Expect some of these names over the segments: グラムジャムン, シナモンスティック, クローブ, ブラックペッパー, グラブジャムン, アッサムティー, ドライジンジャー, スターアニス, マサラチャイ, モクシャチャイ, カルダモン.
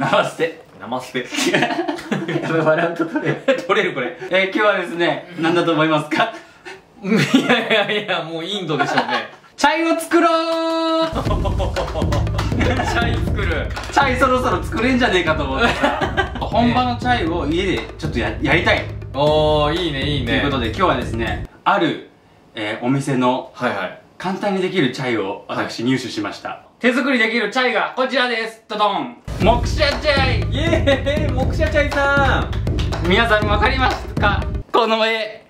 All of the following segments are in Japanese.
ナマステ笑うと取れるこれ。今日はですね、何だと思いますか？いやいやいや、もうインドでしょうね。チャイを作ろう。チャイ作る。チャイそろそろ作れんじゃねえかと思ってさ本場のチャイを家でちょっとやりたい。おー、いいねいいね。ということで今日はですね、あるお店の簡単にできるチャイを私入手しました。手作りできるチャイがこちらです。ドドン、モクシャチャイ。イエーイ、モクシャチャイさん、皆さん分かりますか？この絵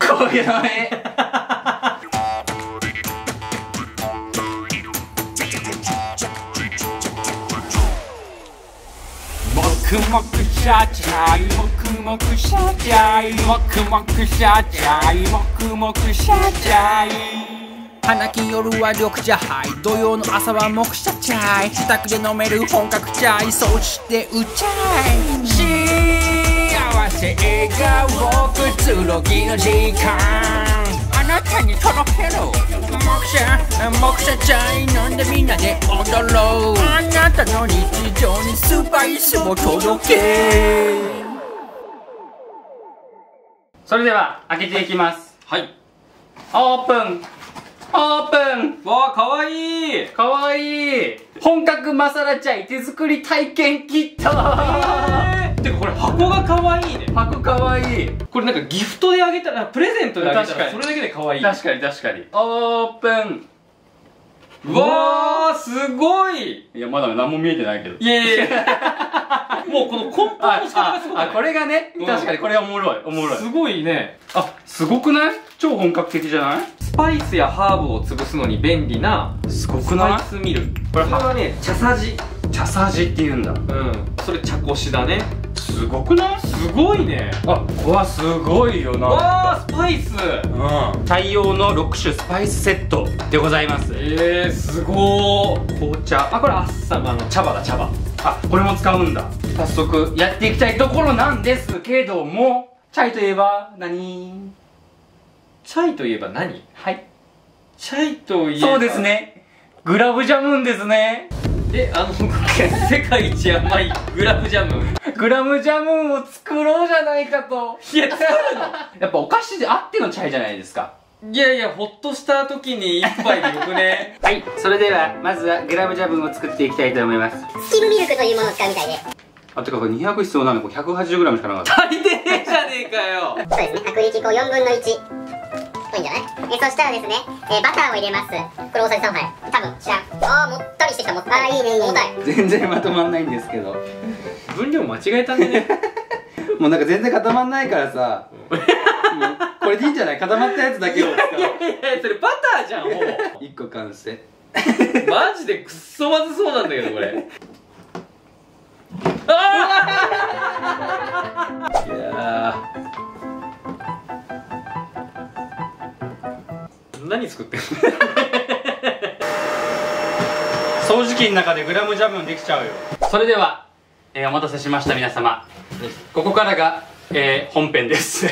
この絵モクモクシャチャイ、モクモクシャチャイ、モクモクシャチャイ、モクモクシャチャイ。花金夜は緑茶ハイ、土曜の朝はモクシャチャイ、自宅で飲める本格チャイ、そしてウチャイ。幸せ笑顔くつろぎの時間、あなたに届けろモクシャチャイ、飲んでみんなで踊ろう、あなたの日常にスパイスを届け。それでは開けていきます。はい、オープンオープン。わあ、かわいいかわいい。本格マサラチャイ手作り体験キット。てかこれ箱がかわいいね。箱かわいい。これなんかギフトであげたら、プレゼントであげたらそれだけでかわいい。確かに確かに。オープン。うわー、すごい。いや、まだ何も見えてないけど。いやいやいやもうこの梱包の仕方がすごい。あ、これがね、確かにこれはおもろい、おもろい。すごいね。あ、すごくない？超本格的じゃない？スパイスやハーブを潰すのに便利な、すごくない？スパイスミル。これはね、茶さじ。茶さじって言うんだ。うん。それ茶こしだね。すごくない？すごいね。あ、わあ、すごいよな。わあ、スパイス。うん。チャイ用の6種スパイスセットでございます。すごー。紅茶。あ、これアッサムの茶葉だ、茶葉。あ、これも使うんだ。早速やっていきたいところなんですけども、チャイといえば何？チャイといえば何？はい。チャイといえば。そうですね。グラブジャムンですね。世界一甘いグラブジャムングラムジャムンを作ろうじゃないかと。いや、作るのやっぱお菓子であってのチャイじゃないですか。いやいや、ほっとした時に一杯でよくねはい、それではまずはグラムジャムンを作っていきたいと思います。スキムミルクというものを使うみたいで、あ、てかこれ200必要なのに、これ 180g しかなかった。足りてねえじゃねえかよそうですね、薄力粉4分の1、いいんじゃない？そしたらですね、バターを入れます。これ大さじ3杯多分。知らん。あー、もったりしてきた。もったい。あー、いいねいいね。もったい。全然まとまんないんですけど分量間違えたんでねもうなんか全然固まんないからさこれでいいんじゃない？固まったやつだけを使う。いやいや、それバターじゃん、もう1個完成マジでくっそまずそうなんだけど、これあーいやー、何作ってんの掃除機の中でグラムジャムンできちゃうよ。それでは、お待たせしました皆様、ここからが、本編です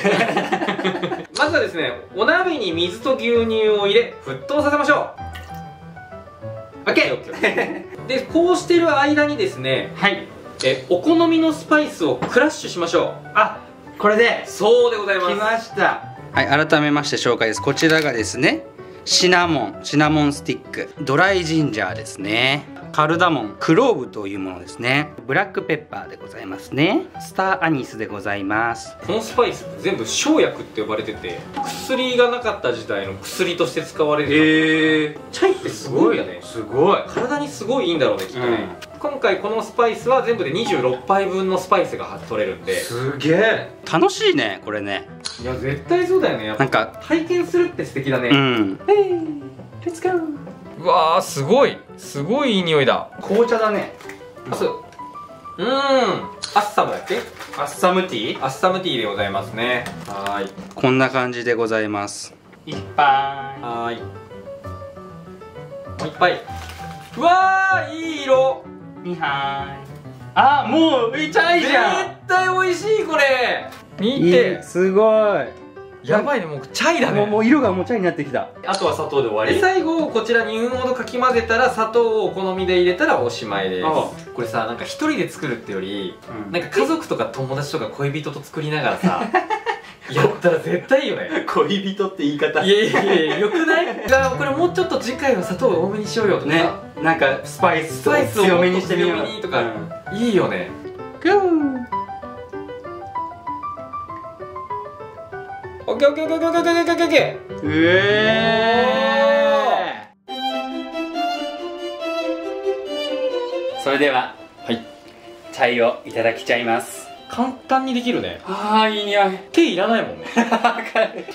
まずはですね、お鍋に水と牛乳を入れ沸騰させましょう。 OK で、こうしてる間にですね、はい、お好みのスパイスをクラッシュしましょう。あ、これでそうでございます。きました。はい、改めまして紹介です。こちらがですね、シナモンスティック、ドライジンジャーですね、カルダモン、クローブというものですね、ブラックペッパーでございますね、スターアニスでございます。このスパイス全部生薬って呼ばれてて、薬がなかった時代の薬として使われる。チャイってすごいよね。すごい、体にすごいいいんだろうね、きっとね、うん、今回このスパイスは全部で26杯分のスパイスが取れるんで、すげえ楽しいね、これね。いや、絶対そうだよね。やっぱなんか体験するって素敵だね。うん、レッツゴー。うわー、すごい、すごいいい匂いだ。紅茶だね。あ、そう、うん、アッサムだっけ？アッサムティー？アッサムティーでございますね。はい、こんな感じでございます。一杯。はい、もう一杯。うわー、いい色。2杯。あ、もう浮いちゃいじゃん。絶対美味しい、これ見て、すごい。やばいね、もうチャイだね。もう色がもうチャイになってきた。あとは砂糖で終わり。最後こちらにうんほどかき混ぜたら砂糖をお好みで入れたらおしまいです。これさ、なんか一人で作るってより、なんか家族とか友達とか恋人と作りながらさやったら絶対いいよね。恋人って言い方、いやいやいや、よくない？これもうちょっと次回は砂糖多めにしようよとかね、なんかスパイスを強めにしてみようとか、いいよね。グー。オッケーオッケーオッケーオッケーオッケーオッケー。それでは、はい、チャイをいただきちゃいます。簡単にできるね。ああ、いい匂い。手いらないもんね。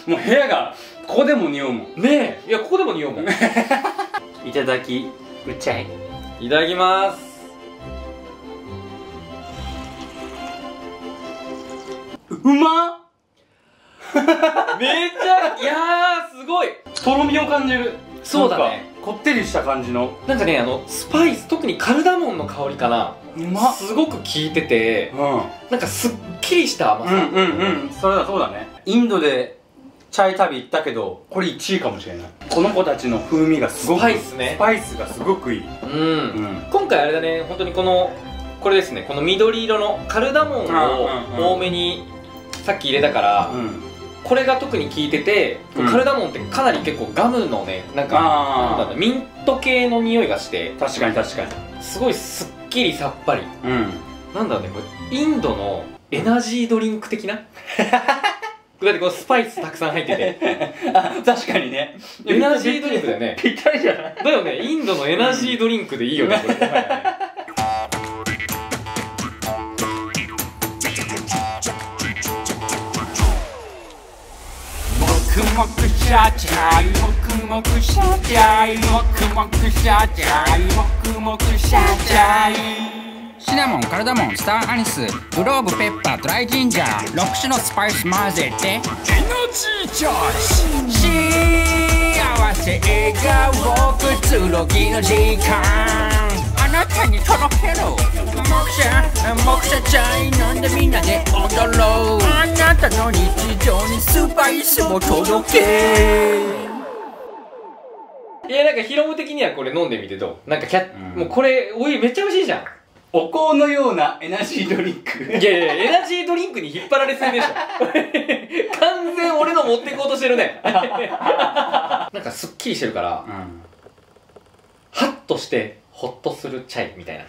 もう部屋がここでも匂うもん。ねえ、いやここでも匂うもん。いただきうチャイ。いただきます。うまっ。めっちゃ、いやーすごいとろみを感じる。そうだね、こってりした感じの、なんかね、スパイス、特にカルダモンの香りかな、すごく効いてて、なんかすっきりした甘さ。それだ、そうだね。インドでチャイ旅行ったけど、これ1位かもしれない。この子たちの風味がすごく、スパイスがすごくいい。今回あれだね、本当にこれですね、この緑色のカルダモンを多めにさっき入れたから、これが特に効いてて、カルダモンってかなり結構ガムのね、なんかミント系の匂いがして、確かに確かにすごいすっきりさっぱり、なんだろうね、これインドのエナジードリンク的な。だってこのスパイスたくさん入ってて、確かにね、エナジードリンクだよね。ぴったりじゃないだよね、インドのエナジードリンクでいいよねこれ。もくしゃちゃい、もくもくしゃちゃい、もくもくしゃちゃい、もくもくしゃちゃい。シナモン、カルダモン、スターアニス、グローブペッパー、ドライジンジャー、6種のスパイス混ぜてエナジーチョイス。幸せ笑顔くつろぎの時間、あなたに届けろ。もくしゃちゃい、飲んでみんなで踊ろう。あなたの日常にスパイスを届け。いや、なんかヒロム的にはこれ飲んでみてどう？なんかもうこれお湯めっちゃ美味しいじゃん。お香のようなエナジードリンク。いやいや、エナジードリンクに引っ張られすぎでしょ。完全俺の持っていこうとしてるね。なんかすっきりしてるから、ハッとしてホッとするチャイみたいな。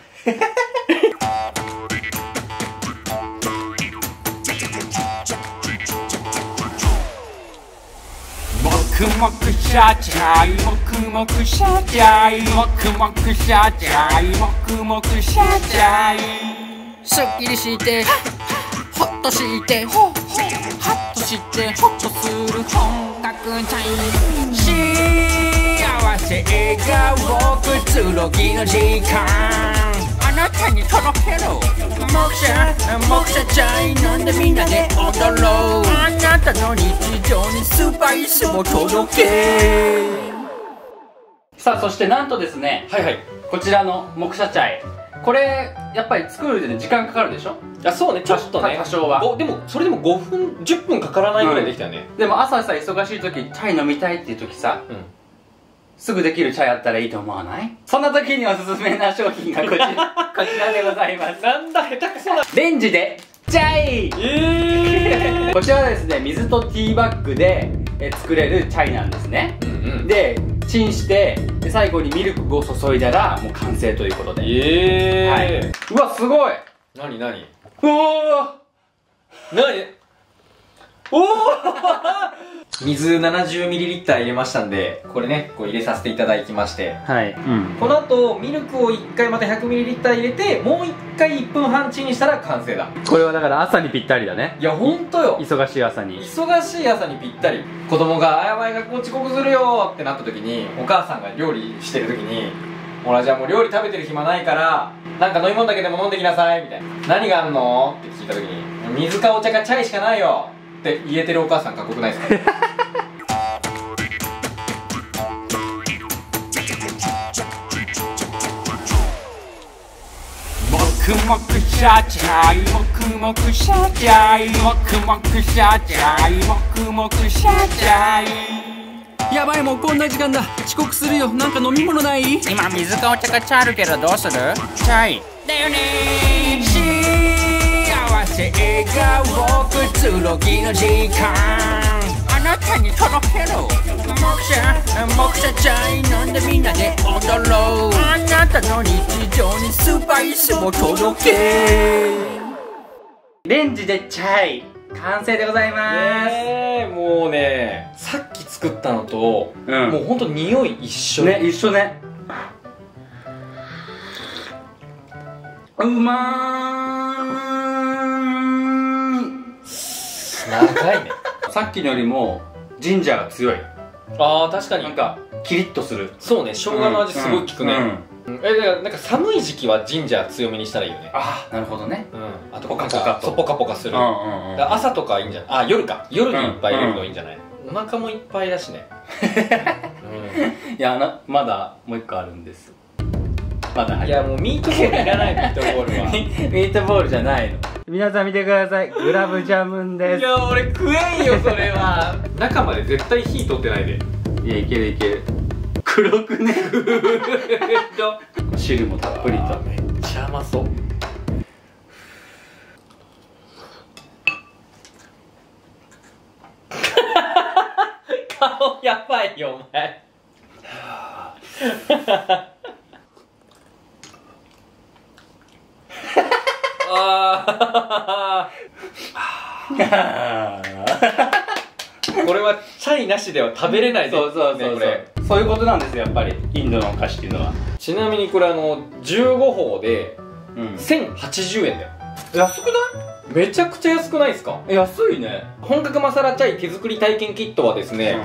もくもくしゃちゃい、もくもくしゃちゃい、もくもくしゃちゃい、もくもくしゃちゃい。すっきりしてほっとしてほっとしてほっとする本格チャイ。幸せ笑顔くつろぎの時間、あなたに届けろ。もくしゃちゃい、飲んでみんなで踊ろう。あなたの日常にスパイスを届け。さあ、そしてなんとですね、こちらのもくしゃチャイ、これやっぱり作るでね時間かかるでしょ。そうね、ちょっとね、多少は。でもそれでも5分10分かからないぐらいできたよね。でも朝さ、忙しい時チャイ飲みたいっていう時さ、すぐできるチャイあったらいいと思わない？そんな時におすすめな商品がこちらでございます。なんだ、下手くそだ。レンジでチャイ。こちらはですね、水とティーバッグで作れるチャイなんですね。で、チンして最後にミルクを注いだらもう完成ということで。うわ、すごい。なに。おお。水 70ml 入れましたんで、これね、こう入れさせていただきまして、この後ミルクを1回また 100ml 入れて、もう1回1分半チンしたら完成だ。これはだから朝にぴったりだね。いや、ほんとよ、忙しい朝にぴったり。子供が「やばい、学校遅刻するよ」ってなった時に、お母さんが料理してる時に「俺はじゃあもう料理食べてる暇ないから、なんか飲み物だけでも飲んできなさい」みたいな。「何があんの?」って聞いた時に「水かお茶かチャイしかないよ」って言えてるお母さん、かっこよくないですか？ももくしゃちゃいもくもくしゃちゃいもくもくしゃちゃいもくもくしゃちゃい。やばい、もうこんな時間だ。遅刻するよ。なんか飲み物ない？今水かお茶がチャーるけどどうする？チャイだよねー。幸せ笑顔くつろぎの時間、あなたに届けろ。目者チャイ飲んでみんなで踊ろう。あなたの日常にスパイスを届け。レンジでチャイ完成でございます。もうね、さっき作ったのと、もうほんと匂い一緒ね。一緒ね。うまーん。長いね。さっきのよりもジンジャーが強い。あー、確かに。なんかキリッとする。そうね、生姜の味すごい効くね。なんか寒い時期はジンジャー強めにしたらいいよね。ああ、なるほどね。あとポカポカとポカポカする。朝とかいいんじゃない？あ、夜か。夜にいっぱい入れるのいいんじゃない？お腹もいっぱいだしね。いや、まだもう一個あるんです。まだ入る。いや、もうミートボールいらない。ミートボールはミートボールじゃないの。皆さん見てください。グラブジャムンです。いや、俺食えんよそれは。中まで絶対火取ってないで。いや、いけるいける。黒くね。汁もたっぷりと。めっちゃ甘そう。顔やばいよお前。あこれはチャイなしでは食べれないで。そうそうそうそう。そういうことなんですよ、やっぱりインドのお菓子っていうのは。ちなみにこれ15包で1080円だよ。安くない？めちゃくちゃ安くないですか？安いね。本格マサラチャイ手作り体験キットはですね、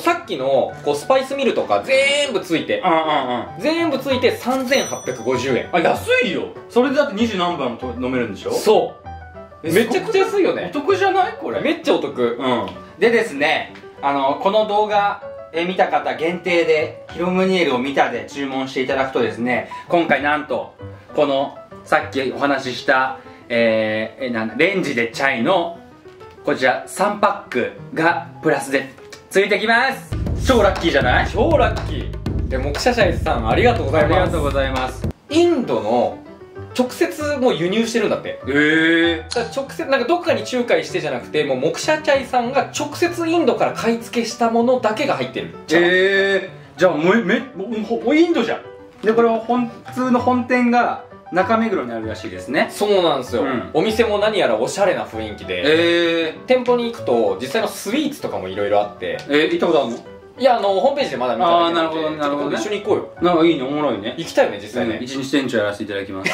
さっきのこうスパイスミルとか全部ついて、3850円。あ、安いよ。それでだって20何杯も飲めるんでしょ？そう。めちゃくちゃ安いよね。お得じゃない？これめっちゃお得。でですね、この動画見た方限定で「ヒロムニエルを見た」で注文していただくとですね、今回なんとこのさっきお話しした、レンジでチャイのこちら3パックがプラスでついてきます。超ラッキーじゃない？超ラッキーで。もくしゃちゃいさんありがとうございます。ありがとうございます。インドの直接もう輸入してるんだって。だから直接なんかどっかに仲介してじゃなくて、もうモクシャチャイさんが直接インドから買い付けしたものだけが入ってる。じゃあもうインドじゃん。でこれは普通の本店が中目黒にあるらしいですね。そうなんですよ、お店も何やらおしゃれな雰囲気で、店舗に行くと実際のスイーツとかもいろいろあって。行ったことあるの？いや、ホームページでまだ見ただけなので。ああ、なるほどなるほど。一緒に行こうよ。なんかいいね、おもろいね。行きたいよね、実際ね。一日店長やらせていただきます。